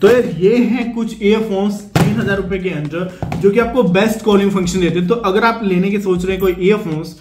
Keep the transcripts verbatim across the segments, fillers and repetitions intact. तो यार ये हैं कुछ ईयरफोन्स तीन हजार रुपए के अंदर जो कि आपको बेस्ट कॉलिंग फंक्शन देते हैं। तो अगर आप लेने के सोच रहे हैं कोई ईयरफोन्स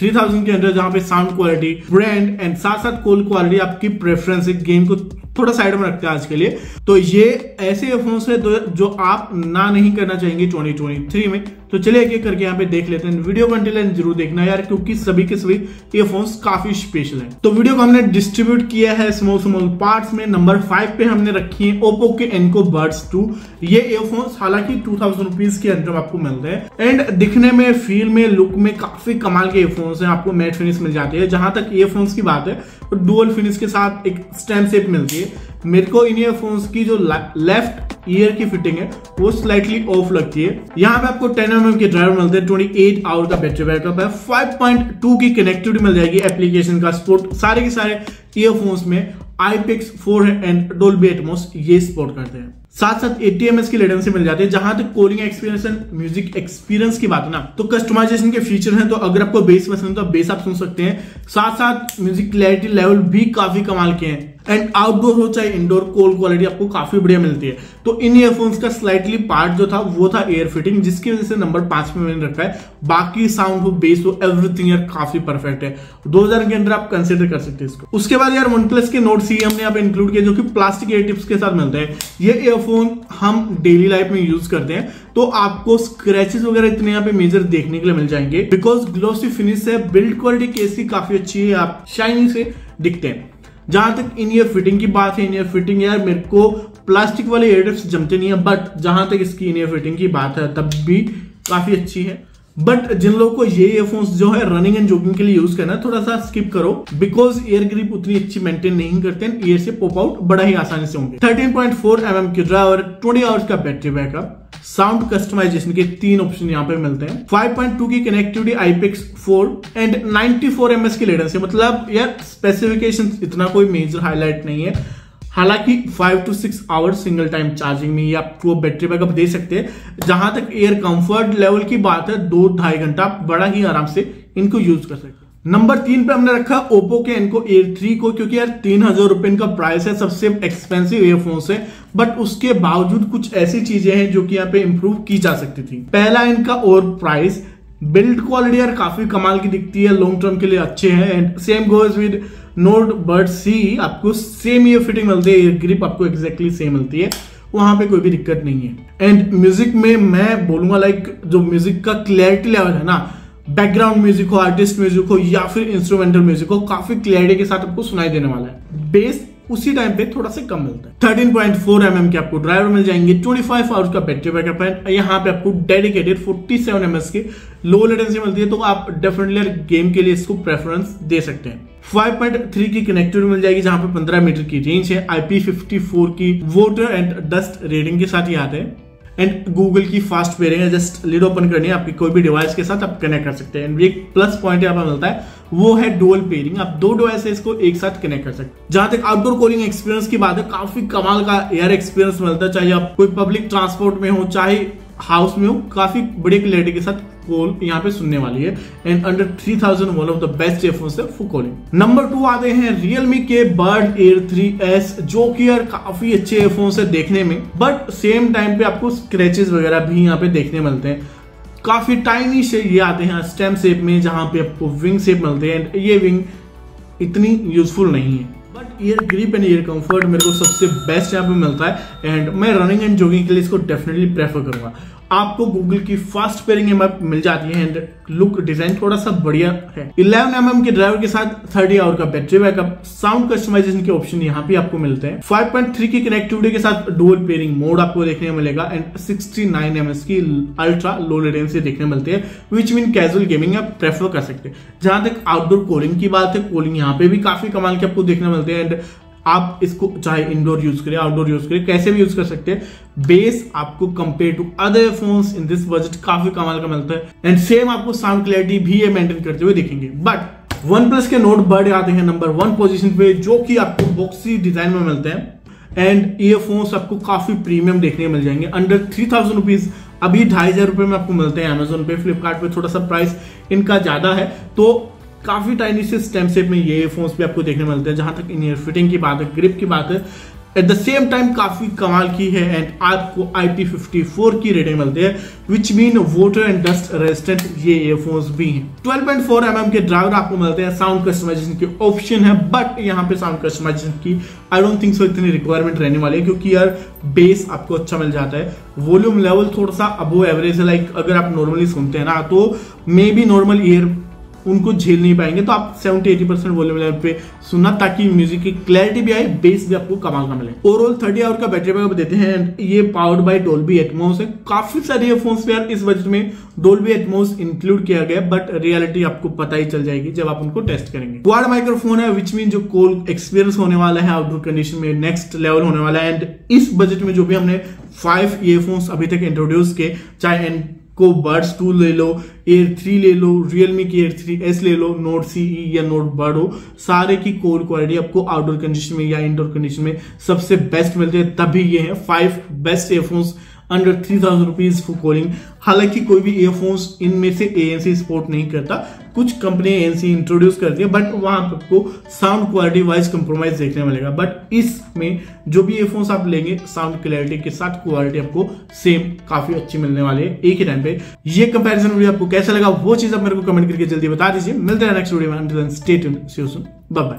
तीन हजार के अंदर जहां पे साउंड क्वालिटी, ब्रांड एंड साथ साथ कॉल क्वालिटी आपकी प्रेफरेंस है, गेम को थोड़ा साइड में रखते हैं आज के लिए, तो ये ऐसे ईयरफोन्स है जो आप ना नहीं करना चाहेंगे ट्वेंटी ट्वेंटी थ्री में। तो चलिए एक एक करके यहाँ पे देख लेते हैं। वीडियो को अंतिम तक जरूर देखना यार, क्योंकि सभी के सभी ईयरफोन्स काफी स्पेशल हैं। तो वीडियो को हमने डिस्ट्रीब्यूट किया है स्मॉल स्मॉल पार्ट्स में। नंबर फाइव पे हमने रखी है ओप्पो के एनको बड्स टू। ये ईयरफोन्स हालांकि टू थाउजेंड रुपीज के अंदर आपको मिलते हैं एंड दिखने में, फील में, लुक में काफी कमाल के ईयरफोन्स हैं। आपको मैट फिनिश मिल जाती है। जहां तक ईयरफोन्स की बात है तो डुअल फिनिश के साथ एक स्टेम शेप मिलती है। मेरे को इन ईयरफोन्स की जो लेफ्ट ईयर की फिटिंग है वो स्लाइटली ऑफ लगती है। यहाँ पे आपको टेन एम एम के ड्राइवर मिलते हैं, अट्ठाईस आवर का बैटरी बैकअप है, फाइव पॉइंट टू की कनेक्टिविटी मिल जाएगी एप्लीकेशन का सपोर्ट। सारे के सारे ईयरफोन्स में आई पी एक्स फोर है एंड डोल्बी एटमॉस ये सपोर्ट करते हैं। साथ साथ एटी एम एस की लेटेंसी मिल जाती है। जहां तक calling experience and music experience की बात है ना, तो कस्टमाइजेशन के फीचर हैं। तो अगर आपको बेस पसंद है तो आप बेस आप सुन सकते हैं। साथ साथ म्यूजिक क्लैरिटी लेवल भी काफी कमाल के हैं एंड आउटडोर हो चाहे इंडोर, कॉल क्वालिटी आपको काफी बढ़िया मिलती है। तो इन ईयरफोन्स का स्लाइटली पार्ट जो था वो था एयर फिटिंग, जिसकी वजह से नंबर पांच में मैंने रखा है। बाकी साउंड हो, बेस हो, एवरीथिंग यार काफी परफेक्ट है। दो हजार के अंदर आप कंसिडर कर सकते हैं इसको। उसके बाद यार वन प्लस के नोट सी हमने यहाँ पे इंक्लूड किया, जो कि प्लास्टिक एयर टिप्स के साथ मिलते हैं। ये ईयरफोन हम डेली लाइफ में यूज करते हैं, तो आपको स्क्रैचेस वगैरह इतने यहाँ पे मेजर देखने के लिए मिल जाएंगे बिकॉज ग्लोसी फिनिश है। बिल्ड क्वालिटी केस की काफी अच्छी है, आप शाइनी से दिखते हैं। जहां तक इन ईयर फिटिंग की बात है, इन ईयर फिटिंग यार मेरे को प्लास्टिक वाले ईयर टिप्स जमते नहीं है, बट जहां तक इसकी इन ईयर फिटिंग की बात है तब भी काफी अच्छी है। बट जिन लोगों को ये ईयरफोन्स जो है रनिंग एंड जॉगिंग के लिए यूज करना है, थोड़ा सा स्किप करो बिकॉज ईयर ग्रिप उतनी अच्छी मेंटेन नहीं करते हैं, ईयर से पॉप आउट बड़ा ही आसानी से होंगे। Thirteen point four M M की ड्राइवर, ट्वेंटी आवर्स का बैटरी बैकअप, साउंड कस्टमाइजेशन के तीन ऑप्शन यहाँ पे मिलते हैं। फाइव पॉइंट टू की connectivity I P X four and ninety four M S की लेटेंसी। मतलब यार स्पेसिफिकेशन इतना कोई मेजर हाईलाइट नहीं है। हालांकि five to six hours single time charging में ये आपको बैटरी बैकअप दे सकते हैं। जहां तक एयर कंफर्ट लेवल की बात है, दो ढाई घंटा आप बड़ा ही आराम से इनको यूज कर सकते हैं। नंबर तीन पे हमने रखा ओप्पो के एनको एयर थ्री को, क्योंकि यार तीन हजार रुपए इनका प्राइस है, सबसे एक्सपेंसिव ईयरफोन्स है। बट उसके बावजूद कुछ ऐसी चीजें हैं जो कि यहाँ पे इंप्रूव की जा सकती थी। पहला इनका और प्राइस, बिल्ड क्वालिटी यार काफी कमाल की दिखती है, लॉन्ग टर्म के लिए अच्छे हैं and same goes with Nord buds C E. आपको सेम ईयर फिटिंग मिलती है, ईयर ग्रिप आपको एक्जैक्टली सेम मिलती है, वहां पे कोई भी दिक्कत नहीं है। एंड म्यूजिक में मैं बोलूंगा लाइक जो म्यूजिक का क्लैरिटी लेवल है ना, बैकग्राउंड म्यूजिक हो, आर्टिस्ट म्यूजिक हो या फिर इंस्ट्रूमेंटल म्यूजिक हो, काफी क्लैरिटी के साथ आपको सुनाई देने वाला है। बेस उसी टाइम पे थोड़ा सा कम मिलता है। Thirteen point four M M के आपको ड्राइवर मिल जाएंगे, ट्वेंटी फाइव आवर्स का बैटरी बैकअप है। यहाँ पे आपको dedicated forty seven M S की लो लेटेंसी मिलती है, तो आप डेफिनेटली गेम के लिए इसको प्रेफरेंस दे सकते हैं। फाइव पॉइंट थ्री की कनेक्टिविटी मिल जाएगी, जहां पे पंद्रह मीटर की रेंज है, आई पी फिफ्टी फोर की वाटर एंड डस्ट रेटिंग के साथ ही आते हैं एंड गूगल की फास्ट पेयरिंग है। जस्ट लीड ओपन करनी है, आपकी कोई भी डिवाइस के साथ आप कनेक्ट कर सकते हैं। एंड एक प्लस पॉइंट यहाँ पर मिलता है वो है डुअल पेयरिंग, आप दो डिवाइस इसको एक साथ कनेक्ट कर सकते हैं। जहां तक आउटडोर कॉलिंग एक्सपीरियंस की बात है, काफी कमाल का एयर एक्सपीरियंस मिलता है, चाहे आप कोई पब्लिक ट्रांसपोर्ट में हो चाहे हाउस में हो, काफी बड़ी क्लैरिटी के साथ कॉल यहाँ पे सुनने वाली है। And under three thousand one of the best earphones है फॉर कॉलिंग। नंबर टू आते हैं रियलमी के बड एयर थ्री एस, जो कि यार काफी अच्छे ईयरफोन्स है देखने में, बट सेम टाइम पे आपको स्क्रैचेस वगैरह भी यहाँ पे देखने मिलते हैं। काफी टाइनी से ये आते हैं स्टेम शेप में, जहाँ पे आपको विंग शेप मिलते हैं एंड ये विंग इतनी यूजफुल नहीं है। But ear grip and ear comfort मेरे को सबसे बेस्ट यहाँ पे मिलता है एंड मैं रनिंग एंड जॉगिंग के लिए इसको डेफिनेटली प्रेफर करूंगा। आपको गूगल की फास्ट पेयरिंग मिल जाती है एंड लुक डिजाइन थोड़ा सा बढ़िया है। इलेवन एम एम के ड्राइवर के साथ थर्टी आवर का बैटरी बैकअप, साउंड कस्टमाइजेशन के ऑप्शन यहाँ पे आपको मिलते हैं। फाइव पॉइंट थ्री की कनेक्टिविटी के साथ डुअल पेयरिंग मोड आपको देखने को मिलेगा and sixty nine M S की अल्ट्रा लो लेटेंसी देखने मिलती है, विच मीन कैजुअल गेमिंग आप प्रेफर कर सकते हैं। जहां तक आउटडोर कॉलिंग की बात है, कॉलिंग यहाँ पे भी काफी कमाल के आपको देखने मिलते हैं एंड आप इसको चाहे इंडोर यूज करें, आउटडोर यूज करें, कैसे भी यूज कर सकते हैं। बेस आपको compare to other phones in this budget काफी कमाल का मिलता है एंड सेम आपको साउंड क्लैरिटी भी ये मेंटेन करते हुए दिखेंगे। बट वन प्लस के नोट बड आते हैं नंबर वन पोजीशन पे, जो कि आपको बॉक्सी डिजाइन में मिलते हैं एंड ईयरफोन्स आपको काफी प्रीमियम देखने मिल जाएंगे। अंडर थ्री थाउजेंड रुपीज अभी ढाई हजार रुपए में आपको मिलते हैं अमेजोन पे, फ्लिपकार्ट पे थोड़ा सा प्राइस इनका ज्यादा है। तो काफी टाइनी से स्टेम शेप में ये ईयरफोन्स भी आपको देखने मिलते हैं। जहां तक इन ईयर फिटिंग की बात है, ग्रिप की बात है, एट द सेम टाइम काफ़ी कमाल की है एंड आपको आई पी फिफ्टी फोर की रेटिंग मिलती है which mean water and dust resistant ये ईयरफोन्स भी हैं। Twelve point four M M के ड्राइवर आपको मिलते हैं, साउंड कस्टमाइजेशन के ऑप्शन है, बट यहाँ पे साउंड कस्टमाइजेशन की आई डोंट थिंक सो इतनी रिक्वायरमेंट रहने वाली है क्योंकि यार बेस आपको अच्छा मिल जाता है। वॉल्यूम लेवल थोड़ा सा अबो एवरेज है, लाइक अगर आप नॉर्मली सुनते हैं ना तो मे बी नॉर्मल ईयर उनको झेल नहीं पाएंगे, तो आप seventy eighty percent volume level पे सुनना ताकि म्यूजिक की क्लैरिटी भी आए, बेस भी आपको कमाल का मिले। ओवरऑल थर्टी आवर का बैटरी बैकअप देते हैं एंड ये पावर्ड बाय डॉल्बी एटमॉस है। काफी सारे ईयरफोन्स पे यार इस बजट में डॉल्बी एटमॉस इंक्लूड किया गया, बट रियलिटी आपको पता ही चल जाएगी जब आप उनको टेस्ट करेंगे। क्वाड माइक्रोफोन है विच मीन जो कॉल एक्सपीरियंस होने वाला है आउटडोर कंडीशन में नेक्स्ट लेवल होने वाला है। एंड इस बजट में जो भी हमने फाइव ईयरफोन्स अभी तक इंट्रोड्यूस किए, चाहे एंड को बड्स टू ले लो, एयर थ्री ले लो, रियलमी की एयर थ्री एस ले लो, नोट सीई या नोट बड हो, सारे की कोर क्वालिटी आपको आउटडोर कंडीशन में या इंडोर कंडीशन में सबसे बेस्ट मिलते हैं। तभी ये है five best earphones under three thousand rupees for calling. हालांकि कोई भी ईयरफोन्स इनमें से एएनसी सपोर्ट नहीं करता, कुछ कंपनी एएनसी इंट्रोड्यूस करती है, बट वहां आपको साउंड क्वालिटी वाइज कंप्रोमाइज देखने मिलेगा। बट इसमें जो भी ईयरफोन्स आप लेंगे साउंड क्लैरिटी के साथ क्वालिटी आपको सेम काफी अच्छी मिलने वाली है एक ही टाइम पे। ये कंपैरिजन वीडियो आपको कैसा लगा वो चीज आप मेरे को कमेंट करके जल्दी बता दीजिए। मिलते हैं नेक्स्ट वीडियो में, बाय बाय।